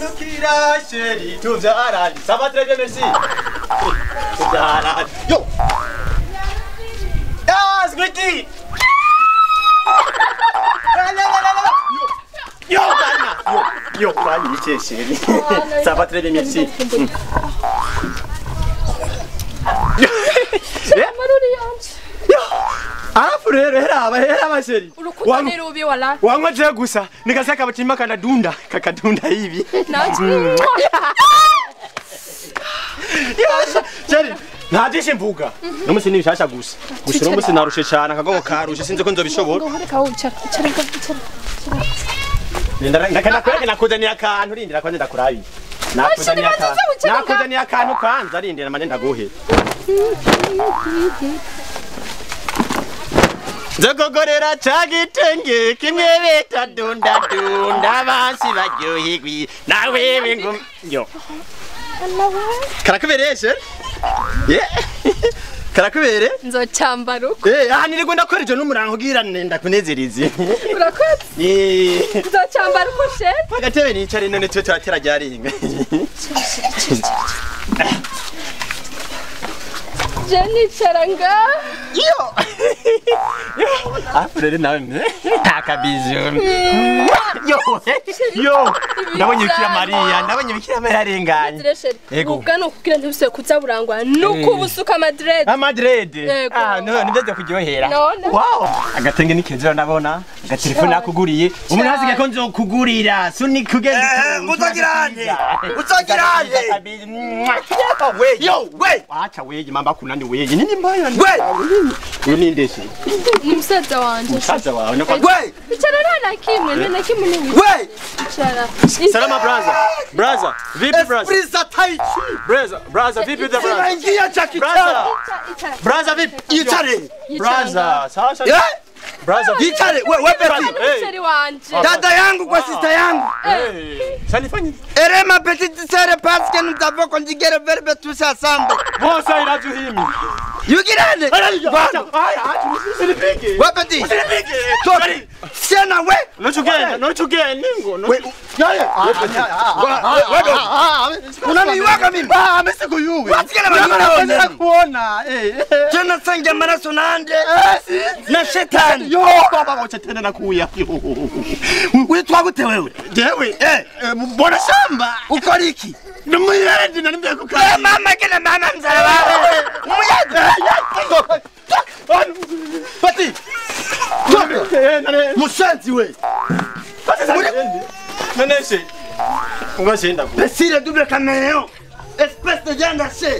nukira sheri tuzara sabatre de merci tuzara yo das guti yo yo pani sheri sabatre de merci Alafu hera masheri. Ulukuta nirubi wala. Wangwa jagusa. Nikasaka batimba kadunda. Kakadunda hivi. Naji. Yasha. Sheri. Naji shimbuka. Nomu sini shasha gusa. Gushirombo sinarushe cyana kagogo karushe sinze ko nzobishobora. Ngo hareka ucara. Icara. Ndakana akantu rindira kwanze ndakurabi. Nakuzaniya akantu kwanza rindira manje ndaguhe. Zogogorera chagitenge kimwebeta dunda basi bajohigwi nawe wingum yo Karakubereshe ye Karakubere nzocamba ruko ahanire gunda kwerejo numurango gira nenda kunezerize Urakoze nzocamba ruko she Pagatebe ni cyare none tyo turatera ryaringa Jenny Charanga. Yo. Afu rero nawe mbe takabizuru. Yo. Yo. Ndabonye bikira Maria arenganye. Ego. Ubgano kugira ntibuse kuzaburangwa nuko busuka Madrid. Madrid. Ah no ndeze kujyohera. Wow. Agatenge nikezera nabona. Agatelefone nakuguriye. Umuntu azige ko nzokugurira. Suni kugenza. Uzogirane. Yo, we. Wacha weje mamba kuna weje nini mbaya we nindesi msaza wanje we bicarana na kimwe we salama braza vipi braza vipi da braza vipi itare braza sasa braza itare we peti dada yangu kwa sister yangu salifanye erema petite sœur parce que nous t'avons conjugué le verbe tous ensemble bon ça ira tu himi yugirane wa peti tori sena we no chugena ningo no unaniwaka mimi amesikuyu unataka kuona tena sanga maraso nande na shetani yo baba uchetena nakuya witwa gute wewe jewe mbona shamba ukoriki Muyadi na nimbe kukaya mama kila mama mzalawa Muyadi Pati Musanti we Pati Nenese Ungashinda kuwa Pesile duble kameleo Espèce de janda se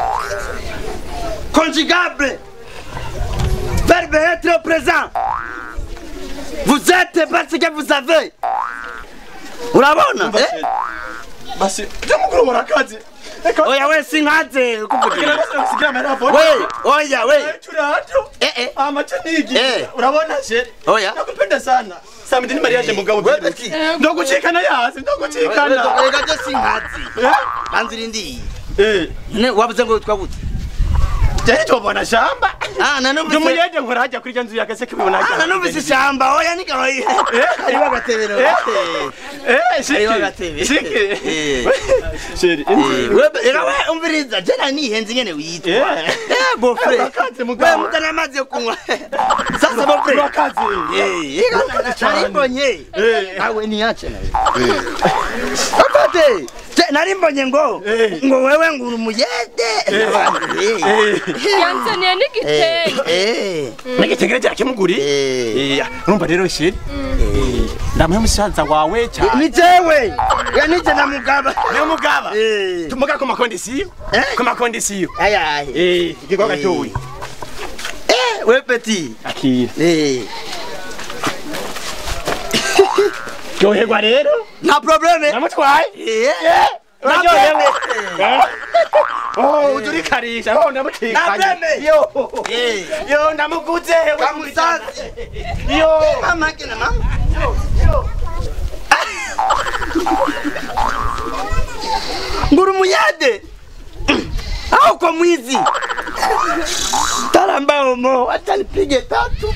Conjugable Verbe être au présent Vous êtes parce que vous savez Urabona Basi demukuru marakazi. Oya we singaze ukubukira kusigira mera bora. We oya we. Turato. Amachanigi. Urabona sheri. Oya. Nakupenda sana. Sami ndini Maria je mugabo. Ndogucikana yazi ndogucikana. Ndogucikana singaze. Banziri ndi. Ne wabuze ngo twabuze. Jari tobona shamba. Nanumvise. Dumuyede nkora hajya kuri nzu yakase kibibona. Nanumvise shamba. Oya nikaba. Ariwa gatebero. Sheri. Irawe umviriza jana ni henze ngene witwa. Bofre. We mutana maze kunwa. Sasa bofre. Bakazi. Ikaza charimbonye. Awe ni yache nawe. Akate. Narimbonye ngo wewe nguru muyede. Yanze ne nigitenge. Nigitenge cyakimuguri. Urumva rero sheri. Ndamuhemusaza wawe cyane. Ni jewe. Yanije na mugaba. Ni mugaba. Tumuga ko makondisiyo. Ko makondisiyo. Ayaye. Igikoka cyuye. We petit. Akira. Yohe guarero? Na probleme. Namutwaye. Najoyeme. Oh, ujuri karisha. Oh, namutikaye. Na probleme. Yo namuguze. Kamusazi. Yo. Mama kina mama. Yo. Ngurumuyade. Au kwa mwizi. Taramba umo. Atanipige tatu.